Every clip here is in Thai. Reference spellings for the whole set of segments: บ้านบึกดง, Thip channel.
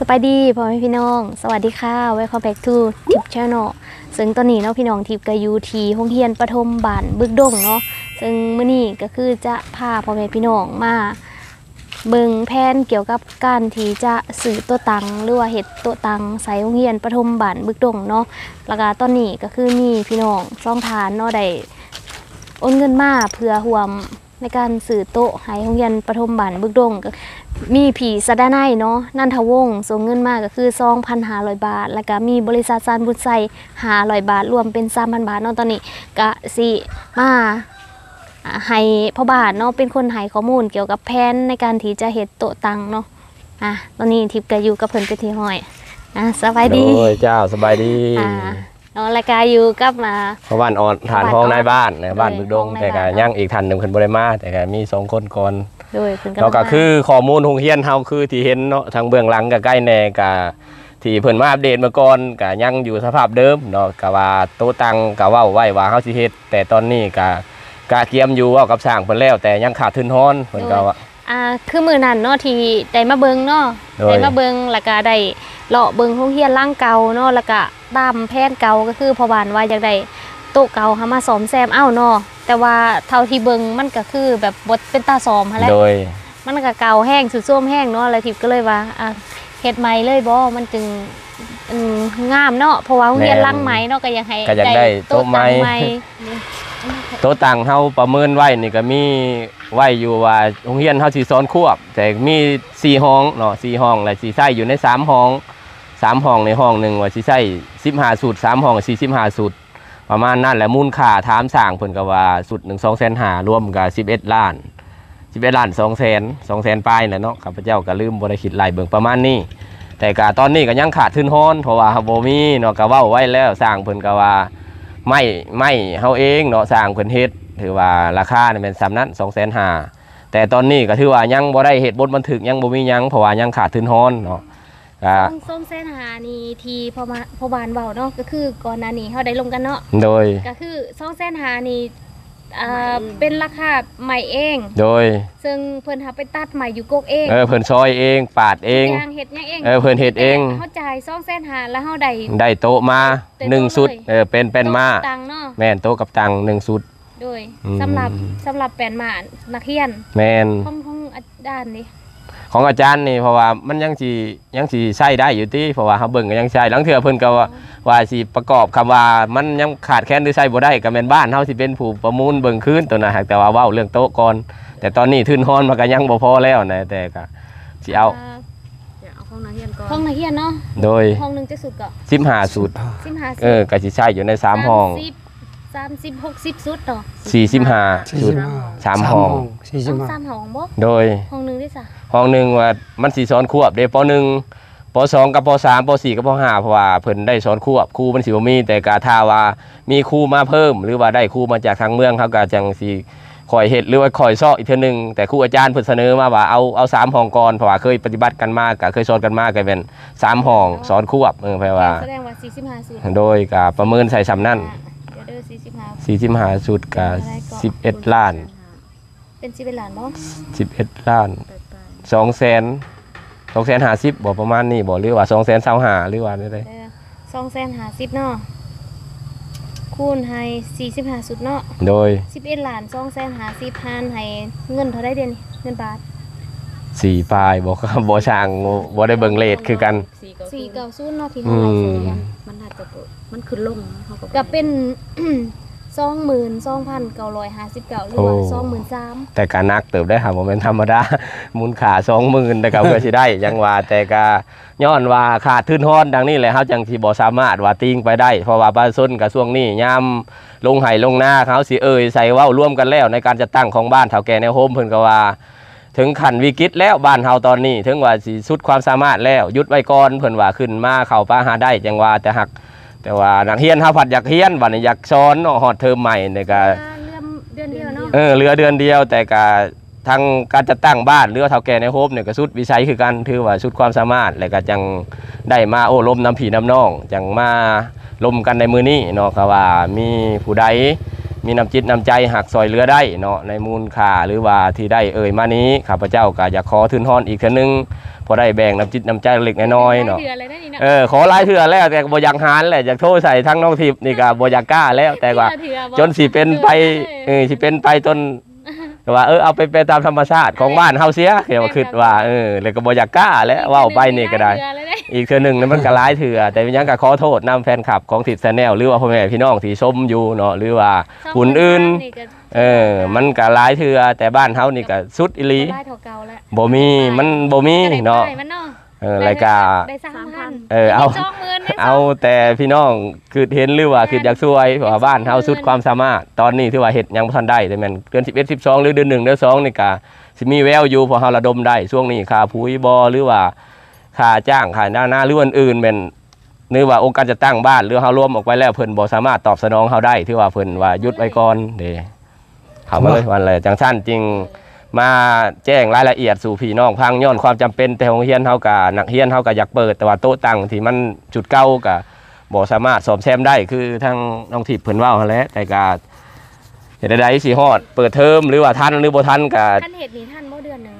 สบายดีพ่อแม่พี่น้องสวัสดีค่ะ Welcome back to Thip channel ซึ่งตอนนี้เนาะพี่น้องทิพย์ก็อยู่ที่โรงเรียนประถมบ้านบึกดงเนาะซึ่งมื้อนี้ก็คือจะพาพ่อแม่พี่น้องมาเบิ่งแผนเกี่ยวกับการที่จะซื้อโต๊ะตังหรือว่าเฮ็ดโต๊ะตังใส่โรงเรียนประถมบ้านบึกดงเนาะแล้วก็ตอนนี้ก็คือมีพี่น้องสองฐานเนาะได้โอนเงินมาเพื่อร่วมในการสื่อโต๊ะให้โรงเรียนประถมบ้านบึกดงก็มีผีสะดาไนเนาะนันทวงส่งเงินมากก็คือ 2,500 บาทแล้วก็มีบริษัทซานบุญไซ500 บาทรวมเป็น 3,000 บาทเนาะตอนนี้ก็สิมาให้พ่อบ้านเนาะเป็นคนให้ข้อมูลเกี่ยวกับแผนในการที่จะเฮ็ดโต๊ะตังเนาะตอนนี้ทิพย์ก็อยู่กับเพิ่นไปที่ห้อยสบายดีโอ้ยเจ้าสบายดีอ๋อรายการอยู่กับมาเพราะบ้านอ่อนฐานห้องนายบ้านนะบ้านบึกดงแต่การย่างอีกทันหนึ่งคนบริมาแต่การมีสองคนก่อนแล้วก็คือข้อมูลโรงเรียนเฮาคือที่เห็นเนาะทางเบื้องหลังกับใกล้แน่กับที่เพิ่นมาอัปเดตมาก่อนกับย่างอยู่สภาพเดิมเนาะกับว่าโต๊ะตังกับว่าไหวว่าเฮาสิเฮ็ดแต่ตอนนี้กับเกียมอยู่ว่ากับสร้างเพิ่นแล้วแต่ยังขาดทุนฮ้อนเพิ่นก็ว่าคือมือนั่นเนาะที่ได้มาเบิงเนาะได้มาเบิงแล้วก็ได้เลาะเบิงห้องเฮียนล่างเก่าเนาะแล้วก็ตามแผนเก่าก็คือพอบานว่าอยากได้โต๊ะเก่าหามาซ่อมแซมเอ้าเนาะแต่ว่าเท่าที่เบิงมันก็คือแบบบดเป็นตาซ่อมอะไรมันก็เก่าแห้งสุดซ่วมแห้งเนาะอะไรทิพย์ก็เลยว่าเฮ็ดใหม่เลยบ่มันจึงงามเนาะเพราะว่าห้องเฮียนล่างใหม่เนาะก็อยากให้ได้โต๊ะใหม่โต๊ะตังเฮาประเมินไว้นี่ก็มีไว้อยู่ว่าโรงเรียนเฮาสิสอนควบแต่มี4ห้องเนาะ4ห้องและสิใช้อยู่ใน3ห้อง3ห้องในห้องหนึ่งว่าสิใช้15สูตร3ห้อง45สูตรประมาณนั้นแหละมูลค่าถามสร้างเพิ่นก็ว่าสูตร1 250,000รวมก็11 ล้าน 200,000ปลายน่ะเนาะข้าพเจ้าก็ลืมบ่ได้คิดรายเบิ่งประมาณนี้แต่ก็ตอนนี้ก็ยังขาดทุนฮ้อนเพราะว่าบ่มีเนาะก็เว้าไว้แล้วสร้างเพิ่นก็ว่าไม่เฮาเองเนาะสร้างเพิ่นเฮ็ดถือว่าราคาเนี่ยเป็นสามนั้น250,000แต่ตอนนี้ก็ถือว่ายังบ่ได้เหตุบดบันทึกยังบ่มียังเพราะว่ายังขาดทุนฮ้อนเนาะ250,000นี่ทีพอบานเบาเนาะก็คือก่อนหน้านี้เขาได้ลงกันเนาะโดยก็คือ250,000นี่เป็นราคาใหม่เองโดยซึ่งเพิ่นหาไปตัดใหม่อยู่กกเองเพิ่นซอยเองปาดเองย่างเห็ดย่างเองเพิ่นเห็ดเองเข้าใจ250,000แล้วเขาได้โต๊ะมา1ชุดเป็นมาแม่นโต๊ะกับตัง1ชุดโดยสำหรับแปลนหมานักเรียนแมนของอาจารย์นี่ของอาจารย์นี่เพราะว่ามันยังสีใช้ได้อยู่ที่เพราะว่าเขาเบิ่งก็ยังใช้หลังเถื่อเพิ่นก็ว่าสีประกอบคำว่ามันยังขาดแคลนหรือใช้บ่ได้ก็แม่นบ้านเฮาสิเป็นผู้ประมูลเบิ่งคืนตัวนะแต่ว่าเว้าเรื่องโต๊ะก่อนแต่ตอนนี้ทุนฮ้อนมันก็ยังบ่พอแล้วนะแต่ก็สิเอาของนักเรียนก่อนของนักเรียนเนาะโดยห้องนึงจะสุดก็15สุด15ก็สิใช้อยู่ใน3ห้อง30-60สุดเนาะ45สุด3ห้อง3ห้องบ่โดยห้องนึงได้ซะห้องนึงว่ามันสิสอนควบเด้ป.1 ป.2 กับป.3 ป.4 กับป.5 เพราะว่าเพิ่นได้สอนควบครูมันสิบ่มีแต่ก็ถ้าว่ามีครูมาเพิ่มหรือว่าได้ครูมาจากทางเมืองเฮาก็จังสิคอยเฮ็ดหรือว่าคอยซ้ออีกเทื่อนึงแต่ครูอาจารย์เพิ่นเสนอมาว่าเอา3ห้องก่อนเพราะว่าเคยปฏิบัติกันมาก็เคยสอนกันมาก็แม่น3ห้องสอนควบแปลว่าแสดงว่า45สุดโดยก็ประเมินใส่ซ้ำนั้น45สุดกับ11 ล้านเป็น11 ล้านเนาะ11 ล้าน250,000บอกประมาณนี้บอกหรือว่า225,000หรือว่าได้250,000เนาะคูณให้45สุดเนาะโดย11 ล้าน250,000ให้เงินเท่าไรเดือนเงินบาท4ปลายบอกครับบ่ช่างบ่ได้เบิ่งเลขคือกัน490เนาะที่เฮาหลายซื้อมันน่าจะมันขึ้นลงเฮาก็เป็น 22,959 หรือว่า 23,000 แต่ก็นักเติบได้หาบ่แม่นธรรมดามูลค่า 20,000 แต่ก็บ่สิได้ยังว่าแต่ก็ย้อนว่าขาดทุนฮ้อนดังนี้แหละเฮาจังสิบ่สามารถว่าติ้งไปได้เพราะว่าประชาชนก็ช่วงนี้ยามลงไห่ลงนาเฮาสิเอ่ยใส่เว้าร่วมกันแล้วในการจัดตั้งของบ้านเฒ่าแก่แนวโฮมเพิ่นก็ว่าถึงขันวิกฤตแล้วบ้านเฮาตอนนี้ถึงว่าสิสุดความสามารถแล้วยุดไว้ก่อนเพิ่นว่าขึ้นมาเข้าป่าหาได้จังว่าแต่หักแต่ว่านักเรียนเฮาผัดอยากเรียนบัดนี้อยากสอนเนาะฮอดเทอมใหม่นี่ก็เดือนเดียวเนาะเหลือเดือนเดียวแต่ก็ทางการจัดตั้งบ้านหรือเฒ่าแก่ในโฮมเนี่ยก็สุดวิสัยคือกันถือว่าสุดความสามารถแล้วก็จังได้มาโอ้ลมน้ำผีน้ำน้องจังมาลมกันในมื้อนี้เนาะก็ว่ามีผู้ใดมีน้ำจิตน้ำใจหักซอยเรือได้เนาะในมูลค่าหรือว่าที่ได้เอ่ยมานี้ข้าพเจ้าก็อยากขอทุนฮ้อนอีกครั้งนึง พอได้แบ่งน้ำจิตน้ำใจเล็กน้อยเนาะขอไล่เถื่อแล้วแต่บอยากหานแหละอยากโทษใส่ทั้งน้องทิพย์นี่กับบอยากกล้าแล้วแต่ว่าจนสิเป็นไปสิเป็นไปจนว่าเอาไปตามธรรมชาติของบ้านเฮาเสียเดี๋ยวคือว่าเลยก็บอยากกล้าแล้วว่าไปนี่ก็ได้อีกเถื่อหนึ่งนั้นมันก็ไล่เถื่อแต่ยังก็ขอโทษนำแฟนคลับของทิพย์ channel หรือว่าพ่อแม่พี่น้องที่ชมอยู่เนาะหรือว่าผู้อื่นมันก็หลายเถื่อแต่บ้านเฮานี่ก็สุดอีหลีบ่มีมันบ่มีเนาะรายการเอาแต่พี่น้องคือเห็นหรือว่าคืออยากช่วยเพราะว่าบ้านเฮาสุดความสามารถตอนนี้ถือว่าเฮ็ดยังบ่ทันได้แต่แม่นเดือน11 12หรือเดือน1เดือน2นี่ก็สิมีแววอยู่พอเฮาระดมได้ช่วงนี้ค่าปุ๋ยบ่หรือว่าค่าจ้างค่าหน้าหรืออื่นๆแม่นหรือว่าองค์การจัดตั้งบ้านหรือเฮาร่วมออกไว้แล้วเพิ่นบ่สามารถตอบสนองเฮาได้ถือว่าเพิ่นว่าหยุดไว้ก่อนเด้เขามาเลยวันเลยจังสั้นจริงมาแจ้งรายละเอียดสู่พี่น้องพังย้อนความจำเป็นแต่ของเฮียนเท่ากับหนักเฮียนเท่ากับอยากเปิดแต่ว่าโต๊ะตังที่มันจุดเก้ากับบ่สามารถสอบแซมได้คือทางน้องทิพย์เพิ่นว่าเขาแล้วแต่การเหตุใดสีหอดเปิดเทอมหรือว่าท่านหรือบ่ท่านกับท่านเหตุนี้ท่านเมื่อเดือนนึง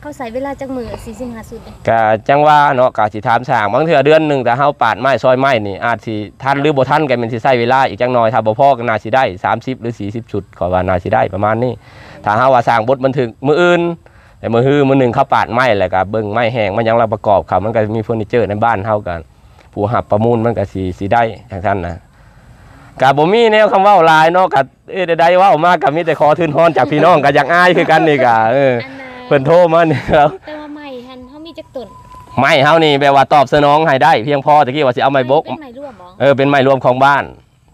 เขาใส่เวลาจังมือ40 50กับจังว่าเนาะกับสีทามสางบางเถื่อเดือนหนึ่งแต่เขาปาดไม้ซอยไม้นี่อาจสีท่านหรือบ่ท่านกันเป็นสีใส่เวลาอีกจังน้อยถ้าบ่พ่อกันนาสีได้30 หรือ 40ชุดขอว่านาสีได้ประมาณนี้ถ้าเขาว่าสร้างบทบันทึกมืออื่นแต่มือฮือมือหนึ่งเขาปาดไม้แหละกับเบิ้งไม้แห้งมันยังเราประกอบเขามันก็มีเฟอร์นิเจอร์ในบ้านเท่ากันผู้หับประมูลมันก็สีได้ทางท่านนะกับผมมีแนวคำว่าลายเนาะกับได้ว่าออกมากับมีแต่ขอทื่นฮ้อนจากพี่น้องกับอย่างอ้ายคือกันนี่กับเพิ่นโทษมันแล้วแต่ว่าไม่ฮันเขามีจักตุนไม่เขานี่แปลว่าตอบสนองให้ได้เพียงพอตะกี้ว่าสิเอาไม้บกเป็นไม้รวมของบ้าน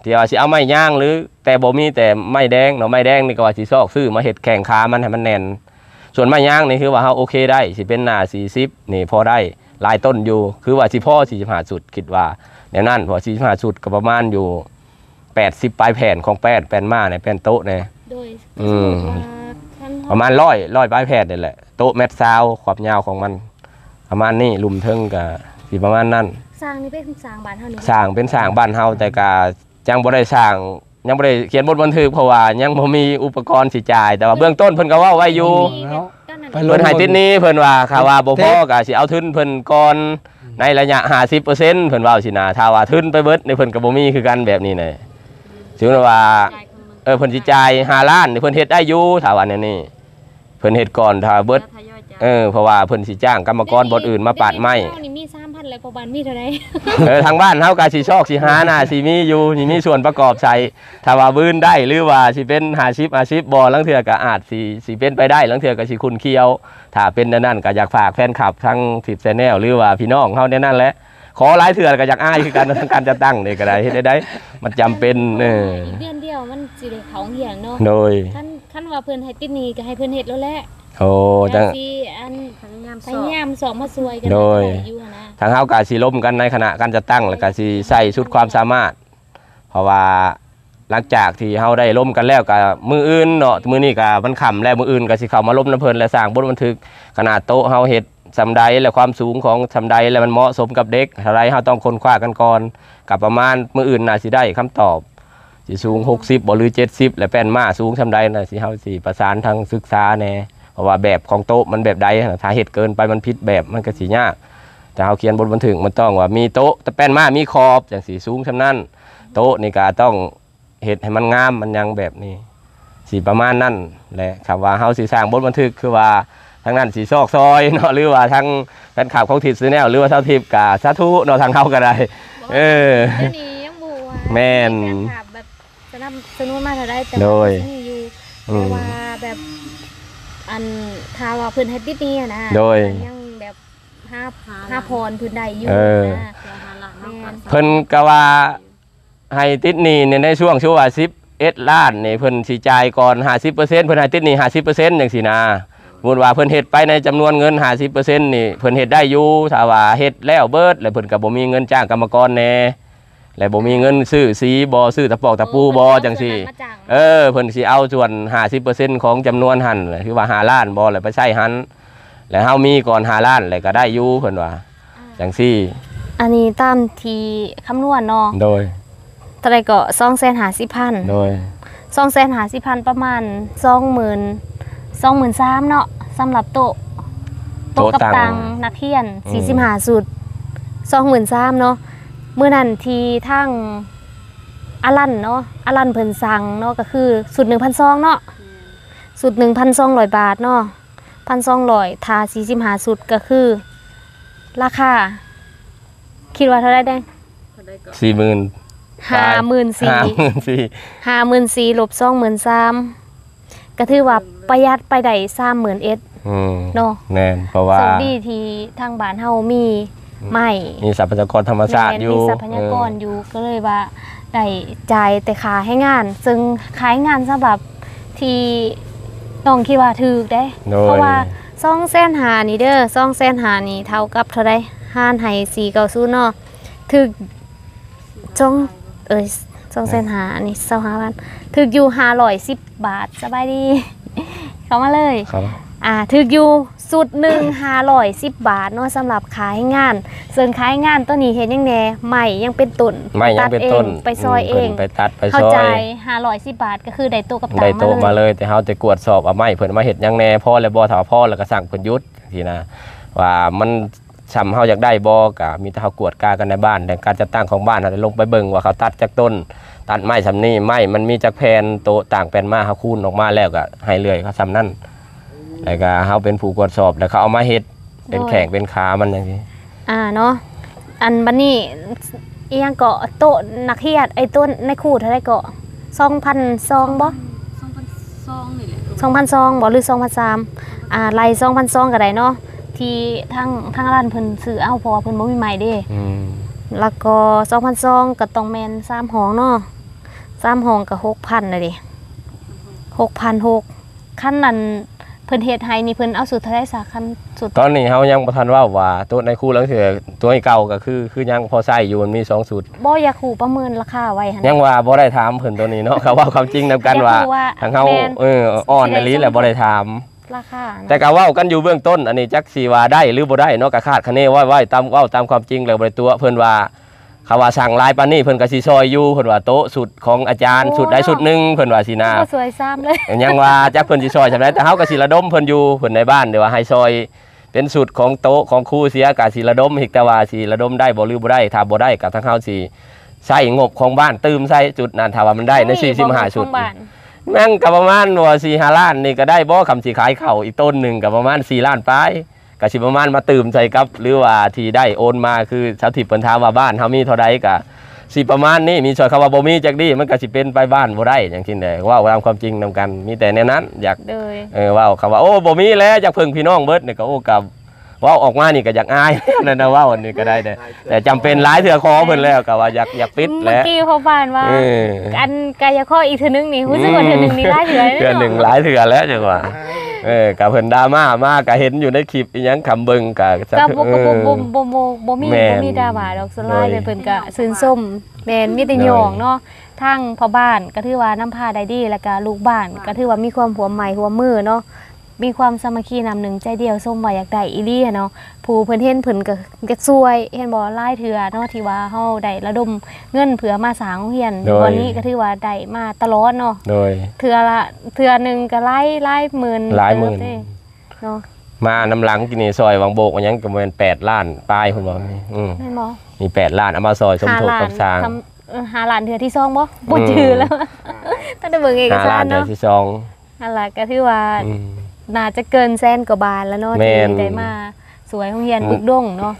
ที่ว่าสิเอาไม้ย่างหรือแต่บ่มีแต่ไม้แดงเนาะไม้แดงนี่ก็ว่าสิซอกซื้อมาเห็ดแข่งขามันให้มันแน่นส่วนไม้ย่างนี่คือว่าเขาโอเคได้สิเป็นหน้า40นี่พอได้ลายต้นอยู่คือว่าสิพ่อ45สุดคิดว่าแนวนั้นพอ45สุดก็ประมาณอยู่80ปลายแผ่นของ8แผ่นมาเนี่ยแผ่นโต๊ะเนี่ยประมาณ100ปลายแผ่นนี่แหละโต๊ะแมทซาวความยาวของมันประมาณนี้ลุมเทิงกับสิประมาณนั้นสร้างนี่เป็นสร้างบ้านเฮานี่สร้างเป็นสร้างบ้านเฮาแต่กายังบ่ได้สร้างยังบ่ได้เขียนบทบันทึกเพราะว่ายังบ่มีอุปกรณ์สิจ่ายแต่ว่าเบื้องต้นเพิ่นก็ว่าไว้อยู่เพิ่นให้ทิศนี้เพิ่นว่าข่าวว่าบ่พอก็สิเอาทุนเพิ่นก่อนในระยะ 50% เพิ่นว่าสินะถ้าว่าทุนไปเบิดนี่เพิ่นก็บ่มีคือกันแบบนี้น่ะถึงว่าเพิ่นสิจ่าย5ล้านนี่เพิ่นเฮ็ดได้อยู่ถ้าว่าแนวนี้เพิ่นเฮ็ดก่อนถ้าเบิดเพราะว่าเพิ่นสิจ้างกรรมกรบทอื่นมาปาดไม้แล้วก็บ้านมีเท่าไรทางบ้านเท่ากับสีชอกสีหาน่ะสีมีอยู่สีมีส่วนประกอบใส่ถ้าว่าบื้นได้หรือว่าสีเป็นอาชีพบอลังเถื่อกับอาจสีเป็นไปได้ลังเถื่อกับสีคุณเคียวถ้าเป็นนั่นก็อยากฝากแฟนคลับทั้งThip channelหรือว่าพี่น้องเขาเนี่ยนั่นแหละขอหลายเถื่อกับอยากอ้ายคือการจะตั้งเนี่ยก็ได้ให้ได้มันจำเป็นเดือนเดียวมันสีเหลืองเขาเหี่ยงเนาะโดยขั้นว่าเพื่อนให้ติดนี้ก็ให้เพื่อนเห็ดแล้วแหละโอ้จังพยายามสอบมาซวยกันโดยทางเฮากาสีล้มกันในขณะการจัดตั้งและกาสีใส่ชุดความสามารถเพราะว่าหลังจากที่เฮาได้ล้มกันแล้วกับมืออื่นเนาะมือนี่กับมันขำแล้วมืออื่นกับสีเขามาล้มน้ำเพลินและสร้างบทบันทึกขนาดโต๊ะเฮาเห็ดสำไดและความสูงของสำไดและมันเหมาะสมกับเด็กอะไรเฮาต้องค้นคว้ากันก่อนกับประมาณมืออื่นน่ะสิได้คำตอบสีสูง60หรือ70และแป้นมาสูงสำไดน่ะสีเฮาสีประสานทางศึกษาแน่เพราะว่าแบบของโต๊ะมันแบบใดสาเหตุเกินไปมันผิดแบบมันก็สียากแต่เขาเขียนบนบันทึกมันต้องว่ามีโต๊ะแต่แป้นมามีขอบอย่างสีสูงชั้นนั้นโต๊ะนี่ก็ต้องเหตุให้มันงามมันยังแบบนี้สีประมาณนั่นแหละครับว่าเขาสีสร้างบนบันทึกคือว่าทั้งนั้นสีซอกซอยเนาะหรือว่าทั้งแฟนคลับของทิพย์ซีแนลหรือว่าเท่าทิพย์กับสาธุเนาะทางเขาก็ได้แม่นแบบจะนำสนุนมาจะได้แต่ไม่อยู่แต่ว่าแบบอันทาวาพื้นเฮดดิตี้นะโดยยังแบบห้าพรพื้นใดอยู่นะเพิ่นกะว่าให้ติดนี่เนี่ยในช่วงชั่ว10 ล้านนี่เพิ่นสีจ่ายก่อน50%เพิ่นให้ติดนี่50%อย่างสินะพูดว่าเพิ่นเฮ็ดไปในจำนวนเงิน50%นี่เพิ่นเฮ็ดได้อยู่ทาวาเฮ็ดแล้วเบิดแล้วเพิ่นก็บ่มีเงินจ้างกรรมกรแน่แล้วบ่มีเงินซื้อสีบอซื้อตะปอกตะปูบอจังสิเพิ่นสิเอาส่วน 50% ของจำนวนหันคือว่า5 ล้านบอแล้วไปใช้หันแล้วเฮามีก่อน5 ล้านแล้วก็ได้อยู่เพิ่นว่าจังซี่อันนี้ตามที่คำนวณเนาะโดยเท่าใดก็ 250,000 โดย 250,000 ประมาณ 20,000 23,000 เนาะสำหรับโต๊ะ โตกับตังนักเรียน45สุด23,000เนาะเมื่อนั้นที่ทั้งอลันเนาะอลันเพิ่นสั่งเนาะก็คือสุด 1,200 เนาะสุด 1,200 บาทเนาะ 1,200 ถ้า45สุดก็คือราคาคิดว่าเท่าไรได้ 40,000 54,000 ลบ 23,000 ก็ถือว่าประหยัดไปได้ 30,000 เอ็ดเนาะแน่นเพราะว่าส่วนดีที่ทางบ้านเฮามีไม่มีทรัพยากรธรรมชาติอยู่มีทรัพยากรอยู่ก็เลยว่าได้จ่ายแต่ค่าให้งานซึ่งขายงานสำหรับที่น้องคิดว่าถูกได้เพราะว่า250,000นี่เด้อ250,000นี่เท่ากับเท่าใดห้านให้490เนาะถูก250,000อันนี้25,000ถึกอยู่510 บาทสบายดีเข้ามาเลยถึกอยู่สุด1,510 บาทเนาะสำหรับขายงานเสริมขายงานตัวนี้เห็นยังแน่ใหม่ยังเป็นตุ่นตัดเองไปซอยเองไปตัดไปซอยเข้าใจ510 บาทก็คือได้โตกับตังได้โตมาเลยแต่เขาจะกวดสอบเอาไม่เพิ่นมาเห็ดยังแน่พ่อและบ่อถาพ่อแล้วก็สั่งเพิ่นยุดทีนะว่ามันซ้ำเขาอยากได้บอกะมีแต่เขากวดกากันในบ้านแต่การจัดตั้งของบ้านเขาจะลงไปเบิ่งว่าเขาตัดจากต้นตัดไม้ซ้ำนี่ไม้มันมีจากแผ่นโตต่างแผ่นมาเขาคูนออกมาแล้วก็ให้เลื่อยเขาซ้ำนั่นแล้วก็เขาเป็นผู้กวดสอบแล้วเขาเอามาเฮ็ดเป็นแข่งเป็นขามันอย่างนี้เนาะอันบันนี่เอียงเกาะโตนักเฮียดไอ้ต้นในคู่เท่าไรเกาะ2,200บ่2,200บ่หรือ2,300ไร2,200ก็ได้เนาะที่ทั้งร้านเพิ่นซื้อเอาพอเพิ่นบ่มีใหม่เด้แล้วก็2,200ก็ต้องแมน3ห้องเนาะ3ห้องก็ 6,000 น่ะดิ 6,600 คันนั้นเพิ่นเฮ็ดให้นี่เพิ่นเอาสุดเท่าใดซะคันสุดตอนนี้เฮายังบ่ทันเว้าว่าตัวในคู่หลังเถื่อตัวเก่าก็คือยังพอใช้อยู่มันมี2สุดบ่อยากฮู้ประเมินราคาไว้หั่นยังว่าบ่ได้ถามเพิ่นตัวนี้เนาะก็เว้าความจริงนำกันว่าทางเฮาอ่อนในลิ้นแล้วบ่ได้ถามแต่ก็ว่ากันอยู่เบื้องต้นอันนี้จักสีว่าได้หรือบ่ได้เนาะกะคาดคะเนว่าตามว่าตามความจริงแล้วบ่ได้ตัวเพิ่นว่าเขาว่าสั่งลายปานนี้เพิ่นก็สิซอยอยู่เพิ่นว่าโต๊ะสุดของอาจารย์สุดใดสุดหนึ่งเพิ่นว่าสินาสวยซ้ำเลยยังว่าจักเพิ่นสิซอยจังได๋แต่เฮาก็สิระดมเพิ่นอยู่เพิ่นในบ้านเดี๋ยวว่าให้ซอยเป็นสุดของโต๊ะของครูเสียก็สิระดมอีกแต่ว่าสิระดมได้บ่หรือบ่ได้ถ้าบ่ได้ก็ทางเฮาสิใช้งบของบ้านตื้มใส่จุดนั้นถ้าว่ามันได้ใน45สุดแม่งกับประมาณว่า4-5 ล้านนี่ก็ได้บ่คำสีขายเข่าอีกต้นหนึ่งกับประมาณ4 ล้านไปก็สิประมาณมาตื่มใจกับหรือว่าที่ได้โอนมาคือชาวทิพย์เปิ้นถามว่าบ้านเฮามีเท่าใดก็สิประมาณนี้มีช่วยคำว่าบ่มีจักดีมันก็สิเป็นไปบ้านบ่ได้อย่างที่ใดว่าตามความจริงนำกันมีแต่ในนั้นอยากว่าคำว่าโอ้บ่มีแล้วจากเพิ่งพี่น้องเบิดนี่ก็โอ้กับว่าออกมานี่ก็อยากอายนั่นนะว่าวันนี้ก็ได้แต่จำเป็นหลายเถื่อคอเพิ่นแล้วก็ว่าอยากปิดแล้วเมื่อกี้พ่อบ้านว่าอันกายข้ออีกเถื่อนึงนี่รู้สึกว่าเถื่อนึงนี่หลายเถื่อเถื่อนึงหลายเถื่อแล้วจังว่ากับเพิ่นดราม่ามากก็เห็นอยู่ในคลิปอีหยังคำเบิ่งก็บ่มีดราม่าดอกสลายเลยเพิ่นก็ซื่นส้มแม่นมีแต่หยองเนาะทั้งพ่อบ้านก็ถือว่าน้ำพาได้ดีแล้วก็ลูกบ้านก็ถือว่ามีความหัวใหม่หัวมือเนาะมีความสามัคคีนำหนึ่งใจเดียวส้มว่าอยากได้อีลี่เนาะผู้เพิ่นเห็นเพิ่นก็ซวยเห็นบ่ไล่เถื่อเนาะที่ว่าเฮาได้ระดมเงินเผื่อมาสร้างโรงเรียนวันนี้ก็ถือว่าได้มาตลอดเนาะเถื่อนึงก็หลายหมื่นเนาะมาน้ำหลังกินนี่ซอยวังโบกอันยังก็เป็น8 ล้านปลายคุณบ่มี8 ล้านเอามาซอยสมทบกับสร้าง5 ล้านเถื่อที่2บ่บ่จือแล้วท่านได้เบิ่งเอกสารเนาะที่2นั่นล่ะก็ถือว่าน่าจะเกินแสนกว่าบาทแล้วเนาะที่ได้มาสวยห้องเรียนบึกด้งเนาะ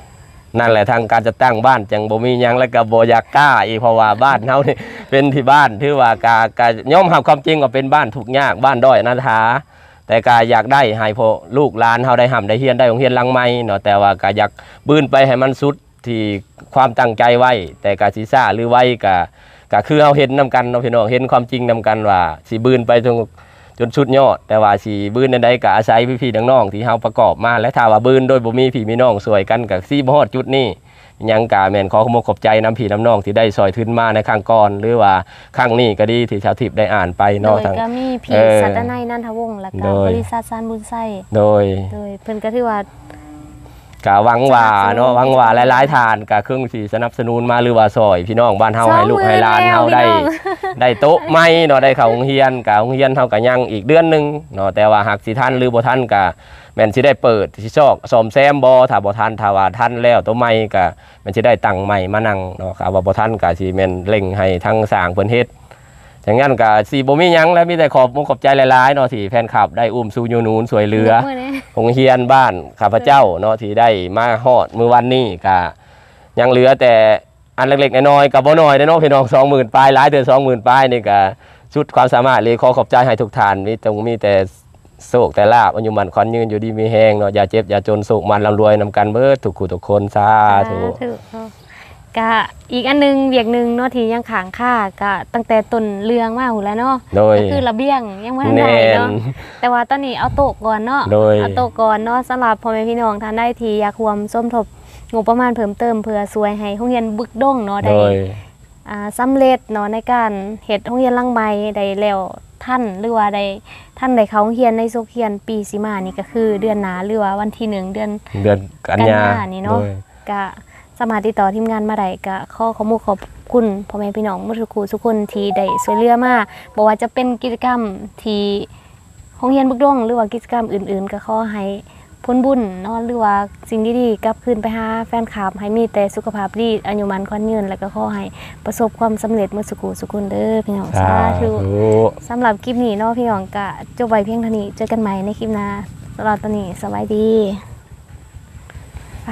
นั่นแหละทางการจะตั้งบ้านจังบ่มียังและก็บ่อยากกล้าอีเพราะว่าบ้านเฮานี่เป็นที่บ้านถือว่ากะย่อมรับความจริงว่าเป็นบ้านทุกข์ยากบ้านด้อยอนาถาแต่กะอยากได้ให้พ่อลูกหลานเฮาได้ห่ำได้เรียนได้โรงเรียนหลังใหม่เนาะแต่ว่ากะอยากบืนไปให้มันสุดที่ความตั้งใจไว้แต่กะสิซ่าหรือไว้กะคือเฮาเห็นนำกันเนาะพี่น้องเห็นความจริงนำกันว่าสิบืนไปจนชุดยอดแต่ว่าสีบื้นในใดก็อาศัยพี่ๆน้องๆที่เฮาประกอบมาและถ้าว่าบื้นโดยบ่มีพี่มีน้องสวยกันกับซี่บ่ฮอดจุดนี้ยังกะแม่นขอบใจน้ำพี่น้ำน้องที่ได้ซอยทึนมาในครั้งก่อนหรือว่าครั้งนี้ก็ดีที่ชาวทิพย์ได้อ่านไปเนาะทั้งก็มีพี่สัตนัยนันทวงศ์และก็บริษัทสานบุญไส้โดยเพิ่นก็ถือว่า กะวังว่าเนาะวังว่าหลายๆทานกะเครื่องสีสนับสนุนมาหรือว่าซอยพี่น้องบ้านเฮาให้ลูกให้หลานเฮาได้โต๊ะไม้เนาะได้เข้าโรงเรียนกะโรงเรียนเฮากะยังอีกเดือนนึงเนาะแต่ว่าหากสิท่านหรือบ่ท่านกะแม่นสิได้เปิดสิซอกซ่อมแซมบ่ถ้าบ่ท่านถ้าว่าท่านแล้วโต๊ะไม้กะแม่นสิได้ตั้งไม้มานั่งเนาะกะว่าบ่ท่านกะสิแม่นเร่งให้ทั้งสร้างเพิ่นเฮ็ดอย่างนั้นก็สีบ่มีหยังแล้วมีแต่ขอบใจหลายๆเนาะที่แฟนคลับได้อุ้มสู่ยูนูนสวยเรือของเฮียนบ้านข้าพเจ้าเนาะที่ได้มาฮอดมื้อวันนี้ก็ยังเหลือแต่อันเล็กๆน้อยๆก็บ่น้อยเด้อเนาะพี่น้อง 20,000 ปลายหลายเดือน 20,000 ปลายนี่ก็สุดความสามารถเลยขอบใจให้ทุกท่านมีแต่โชคแต่ลาภอายุมั่นขวัญยืนอยู่ดีมีแฮงเนาะอย่าเจ็บอย่าจนสุขมันร่ำรวยนำกันเบิดทุกคู่ทุกคนสาธุก็อีกอันนึงเวียกหนึ่งเนาะที่ยังขางค่าก็ตั้งแต่ต้นเรื่องมาหูแล้วเนาะก็คือระเบียงยังไม่ได้เนาะแต่ว่าตอนนี้เอาโต๊ะก่อนเนาะเอาโต๊ะก่อนเนาะสำหรับพ่อแม่พี่น้องท่านได้ทีอยากรวมส้มทบงบประมาณเพิ่มเติมเพื่อช่วยให้โรงเรียนบึกด้งเนาะได้สำเร็จเนาะในการเฮ็ดโรงเรียนหลังใหม่ได้แล้วท่านหรือว่าได้ท่านได้เข้าเรียนในโซเคียนปีสิมานี่ก็คือเดือนหน้าหรือว่าวันที่1เดือนกันยายนนี่เนาะก็สามารถติดต่อทีมงานมาได้ก็ขอบคุณพ่อแม่พี่น้องทุกคนที่ได้ช่วยเหลือมาบอกว่าจะเป็นกิจกรรมที่โรงเรียนบึกด้งหรือว่ากิจกรรมอื่นๆก็ขอให้ผลบุญเนาะหรือว่าสิ่งดีๆกลับคืนไปหาแฟนคลับให้มีแต่สุขภาพดีอายุมันขวัญยืนแล้วก็ขอให้ประสบความสำเร็จทุกคนเด้อพี่น้องสาธุสำหรับคลิปนี้เนาะพี่น้องก็จบไว้เพียงเท่านี้เจอกันใหม่ในคลิปหน้าตลอดตอนนี้สบายดีไป